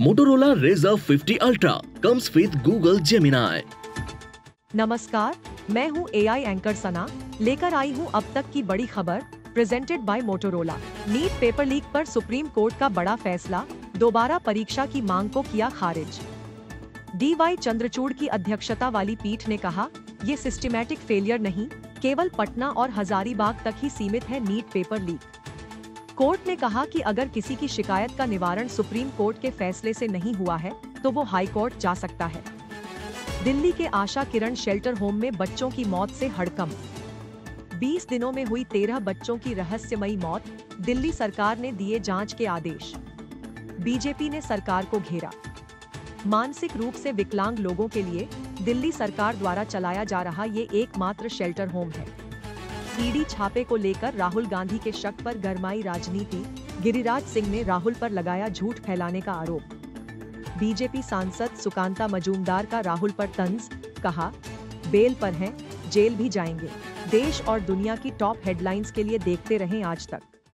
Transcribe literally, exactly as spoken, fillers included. Motorola Razr पचास ultra comes with Google Gemini. नमस्कार, मैं हूं एआई एंकर सना, लेकर आई हूं अब तक की बड़ी खबर presented by Motorola. NEET paper leak पर सुप्रीम कोर्ट का बड़ा फैसला, दोबारा परीक्षा की मांग को किया खारिज। डी वाई चंद्रचूड़ की अध्यक्षता वाली पीठ ने कहा, ये सिस्टमैटिक फेलियर नहीं, केवल पटना और हजारीबाग तक ही सीमित है नीट पेपर लीक। कोर्ट ने कहा कि अगर किसी की शिकायत का निवारण सुप्रीम कोर्ट के फैसले से नहीं हुआ है तो वो हाई कोर्ट जा सकता है। दिल्ली के आशा किरण शेल्टर होम में बच्चों की मौत से हड़कंप। बीस दिनों में हुई तेरह बच्चों की रहस्यमयी मौत, दिल्ली सरकार ने दिए जांच के आदेश। बीजेपी ने सरकार को घेरा। मानसिक रूप से विकलांग लोगों के लिए दिल्ली सरकार द्वारा चलाया जा रहा ये एकमात्र शेल्टर होम है। ईडी छापे को लेकर राहुल गांधी के शक पर गरमाई राजनीति, गिरिराज सिंह ने राहुल पर लगाया झूठ फैलाने का आरोप। बीजेपी सांसद सुकांता मजूमदार का राहुल पर तंज, कहा बेल पर हैं, जेल भी जाएंगे। देश और दुनिया की टॉप हेडलाइंस के लिए देखते रहें आज तक।